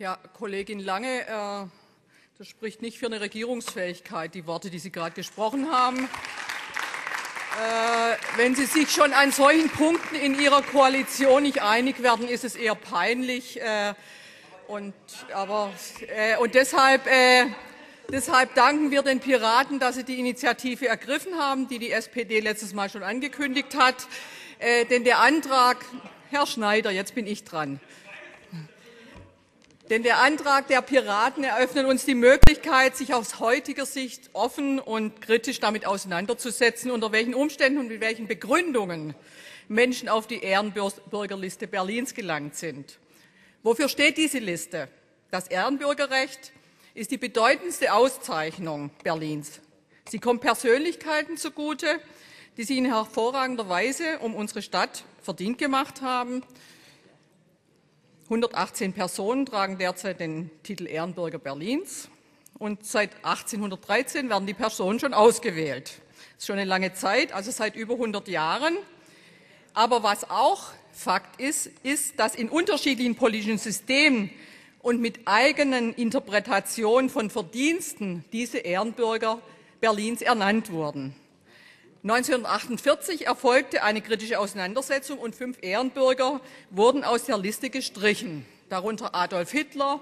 Ja, Kollegin Lange, das spricht nicht für eine Regierungsfähigkeit, die Worte, die Sie gerade gesprochen haben. Wenn Sie sich schon an solchen Punkten in Ihrer Koalition nicht einig werden, ist es eher peinlich. Deshalb danken wir den Piraten, dass sie die Initiative ergriffen haben, die die SPD letztes Mal schon angekündigt hat. Herr Schneider, jetzt bin ich dran. Denn der Antrag der Piraten eröffnet uns die Möglichkeit, sich aus heutiger Sicht offen und kritisch damit auseinanderzusetzen, unter welchen Umständen und mit welchen Begründungen Menschen auf die Ehrenbürgerliste Berlins gelangt sind. Wofür steht diese Liste? Das Ehrenbürgerrecht ist die bedeutendste Auszeichnung Berlins. Sie kommt Persönlichkeiten zugute, die sich in hervorragender Weise um unsere Stadt verdient gemacht haben. 118 Personen tragen derzeit den Titel Ehrenbürger Berlins, und seit 1813 werden die Personen schon ausgewählt. Das ist schon eine lange Zeit, also seit über 100 Jahren. Aber was auch Fakt ist, ist, dass in unterschiedlichen politischen Systemen und mit eigenen Interpretationen von Verdiensten diese Ehrenbürger Berlins ernannt wurden. 1948 erfolgte eine kritische Auseinandersetzung und 5 Ehrenbürger wurden aus der Liste gestrichen, darunter Adolf Hitler,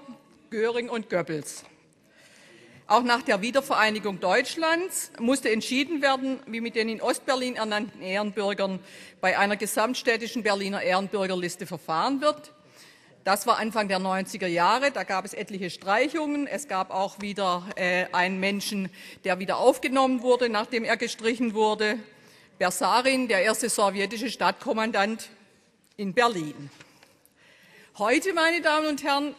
Göring und Goebbels. Auch nach der Wiedervereinigung Deutschlands musste entschieden werden, wie mit den in Ostberlin ernannten Ehrenbürgern bei einer gesamtstädtischen Berliner Ehrenbürgerliste verfahren wird. Das war Anfang der 90er Jahre, da gab es etliche Streichungen. Es gab auch wieder einen Menschen, der wieder aufgenommen wurde, nachdem er gestrichen wurde. Bersarin, der erste sowjetische Stadtkommandant in Berlin. Heute, meine Damen und Herren,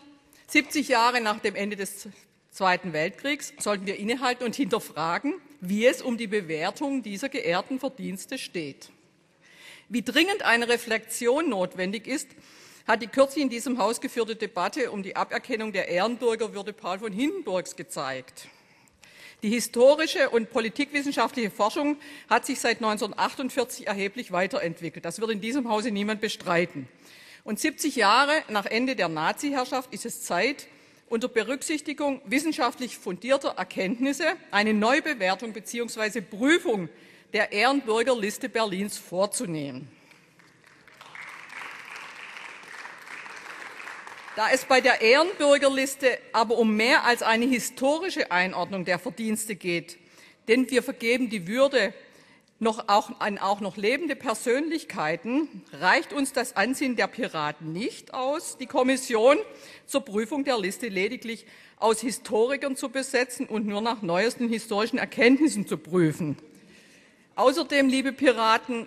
70 Jahre nach dem Ende des Zweiten Weltkriegs, sollten wir innehalten und hinterfragen, wie es um die Bewertung dieser geehrten Verdienste steht. Wie dringend eine Reflexion notwendig ist, hat die kürzlich in diesem Haus geführte Debatte um die Aberkennung der Ehrenbürgerwürde Paul von Hindenburgs gezeigt. Die historische und politikwissenschaftliche Forschung hat sich seit 1948 erheblich weiterentwickelt. Das wird in diesem Hause niemand bestreiten. Und 70 Jahre nach Ende der Nazi-Herrschaft ist es Zeit, unter Berücksichtigung wissenschaftlich fundierter Erkenntnisse eine Neubewertung bzw. Prüfung der Ehrenbürgerliste Berlins vorzunehmen. Da es bei der Ehrenbürgerliste aber um mehr als eine historische Einordnung der Verdienste geht, denn wir vergeben die Würde auch noch lebende Persönlichkeiten, reicht uns das Ansinnen der Piraten nicht aus, die Kommission zur Prüfung der Liste lediglich aus Historikern zu besetzen und nur nach neuesten historischen Erkenntnissen zu prüfen. Außerdem, liebe Piraten,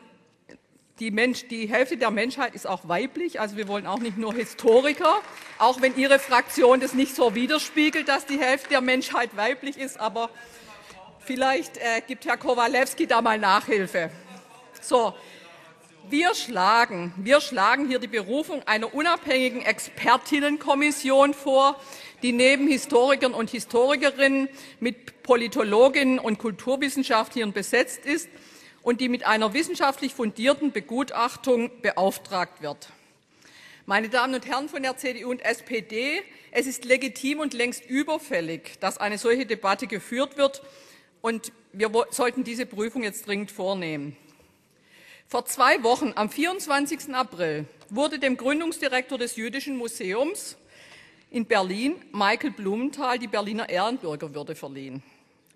die Hälfte der Menschheit ist auch weiblich, also wir wollen auch nicht nur Historiker, auch wenn Ihre Fraktion das nicht so widerspiegelt, dass die Hälfte der Menschheit weiblich ist, aber vielleicht gibt Herr Kowalewski da mal Nachhilfe. So, wir schlagen hier die Berufung einer unabhängigen Expertinnenkommission vor, die neben Historikern und Historikerinnen mit Politologinnen und Kulturwissenschaftlern besetzt ist und die mit einer wissenschaftlich fundierten Begutachtung beauftragt wird. Meine Damen und Herren von der CDU und SPD, es ist legitim und längst überfällig, dass eine solche Debatte geführt wird, und wir sollten diese Prüfung jetzt dringend vornehmen. Vor 2 Wochen, am 24. April, wurde dem Gründungsdirektor des Jüdischen Museums in Berlin, Michael Blumenthal, die Berliner Ehrenbürgerwürde verliehen.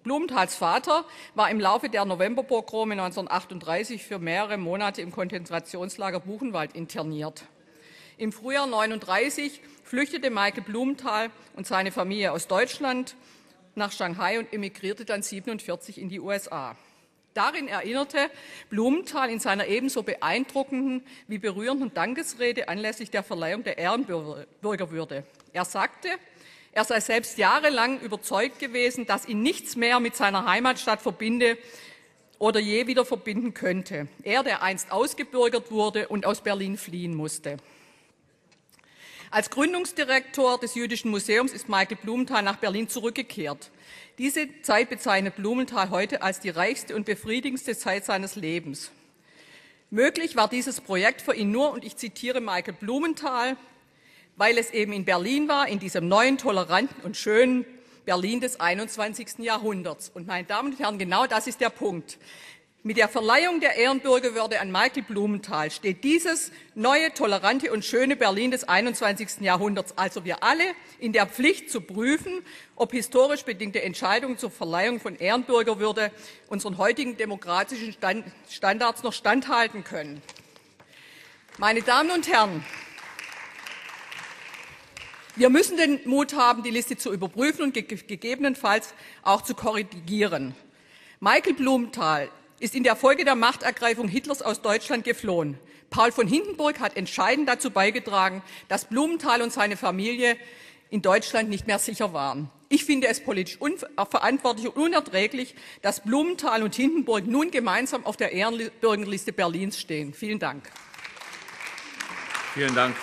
Blumenthals Vater war im Laufe der Novemberpogrome 1938 für mehrere Monate im Konzentrationslager Buchenwald interniert. Im Frühjahr 1939 flüchtete Michael Blumenthal und seine Familie aus Deutschland nach Shanghai und emigrierte dann 1947 in die USA. Darin erinnerte Blumenthal in seiner ebenso beeindruckenden wie berührenden Dankesrede anlässlich der Verleihung der Ehrenbürgerwürde. Er sagte, er sei selbst jahrelang überzeugt gewesen, dass ihn nichts mehr mit seiner Heimatstadt verbinde oder je wieder verbinden könnte. Er, der einst ausgebürgert wurde und aus Berlin fliehen musste. Als Gründungsdirektor des Jüdischen Museums ist Michael Blumenthal nach Berlin zurückgekehrt. Diese Zeit bezeichnet Blumenthal heute als die reichste und befriedigendste Zeit seines Lebens. Möglich war dieses Projekt für ihn nur, und ich zitiere Michael Blumenthal, weil es eben in Berlin war, in diesem neuen, toleranten und schönen Berlin des 21. Jahrhunderts. Und meine Damen und Herren, genau das ist der Punkt. Mit der Verleihung der Ehrenbürgerwürde an Michael Blumenthal steht dieses neue, tolerante und schöne Berlin des 21. Jahrhunderts, also wir alle, in der Pflicht zu prüfen, ob historisch bedingte Entscheidungen zur Verleihung von Ehrenbürgerwürde unseren heutigen demokratischen Standards noch standhalten können. Meine Damen und Herren, wir müssen den Mut haben, die Liste zu überprüfen und gegebenenfalls auch zu korrigieren. Michael Blumenthal ist in der Folge der Machtergreifung Hitlers aus Deutschland geflohen. Paul von Hindenburg hat entscheidend dazu beigetragen, dass Blumenthal und seine Familie in Deutschland nicht mehr sicher waren. Ich finde es politisch unverantwortlich und unerträglich, dass Blumenthal und Hindenburg nun gemeinsam auf der Ehrenbürgerliste Berlins stehen. Vielen Dank. Vielen Dank.